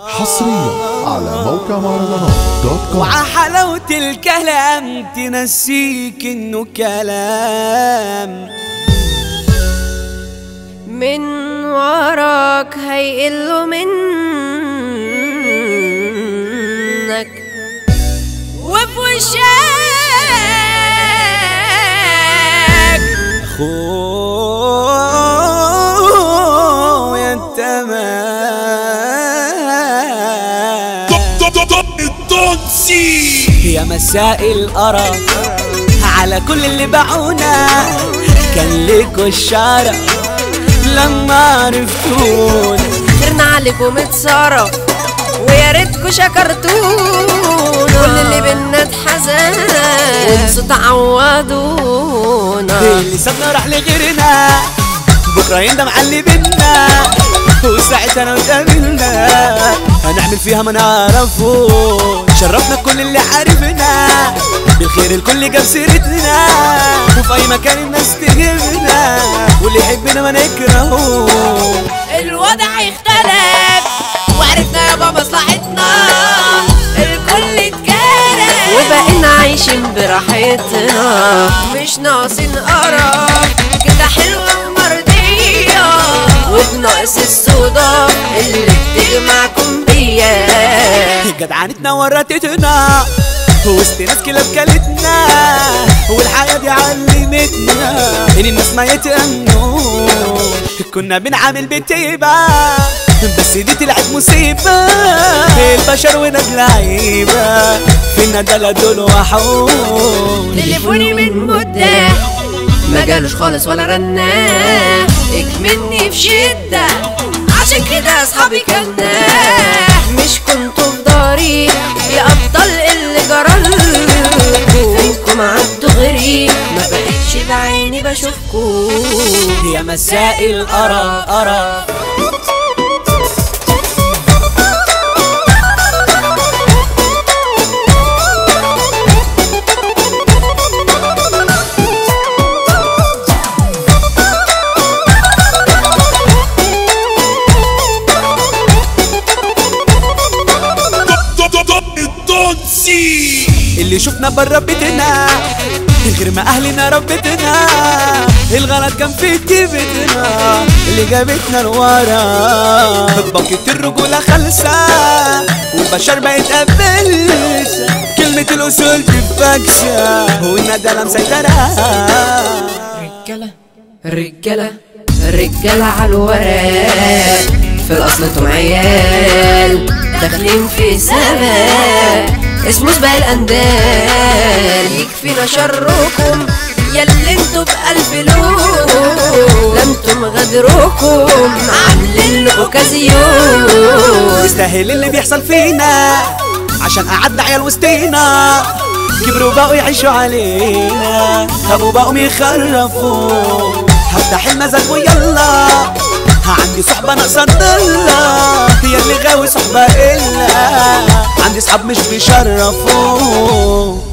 حصريا على موقع مهرجانات.com. وعحلاوة الكلام تنسيك انه كلام من وراك هيقلوا منك وفي وشاك اخويا التمام يا مساء القرف على كل اللي باعونا كان ليكوا الشعره لما عرفتونا خيرنا عليكم اتصرف ويا ريتكم شكرتونا كل اللي بينا اتحزن وانتوا تعوضونا اللي سابنا راح لغيرنا بكره يندم على اللي بينا وساعتها انا وتقابلنا هنعمل فيها ما نعرفوش شرفنا كل اللي عارفنا بالخير الكل جاب سيرتنا وفي اي مكان الناس تجيبنا واللي يحبنا ما نكرهوش الوضع اختلف وعرفنا يابا مصلحتنا الكل اتكرف وبقينا عايشين براحتنا مش ناقصين قرف كده حلوه ومرضيه وبناقص الصداع اللي بتجمعكم بيا جدعانتنا ورطتنا وسط ناس كلاب كلتنا والحياة دي علمتنا ان الناس ما يتأمنوش كنا بنعامل بطيبة بس دي طلعت مصيبة البشر وناس لعيبة فينا دلع دول وحوش تليفوني من مدة ما جالوش خالص ولا رناه اكملني في شدة عشان كده اصحابي كناه مش كنتوا في داري يا ابطال اللي جرالكوا منكم عدوا غيري ما بقتش بعيني بشوفكوا يا مساء القرف قرف اللي شفنا برا بيتنا غير ما اهلنا ربتنا الغلط كان في جيبتنا اللي جابتنا لورا باقت الرجوله خالصه والبشر بقت قفلسه كلمه الاصول دي فاكسه والندله مسيطره رجاله رجاله رجاله على الورق في الاصل انتم عيال داخلين في سباق اسمه سباق الاندال يكفينا شركم ياللي انتوا بقلب لون ده انتم غدركم عاملين اوكازيون يستاهل اللي بيحصل فينا عشان قعدنا عيال وسطينا كبروا بقوا يعيشوا علينا خابوا بقوا يخرفوا هفتح المزاج ويلا عندي صحبه ناقصه ضله هي اللي غاوي صحبه الا عندي صحاب مش بيشرفوه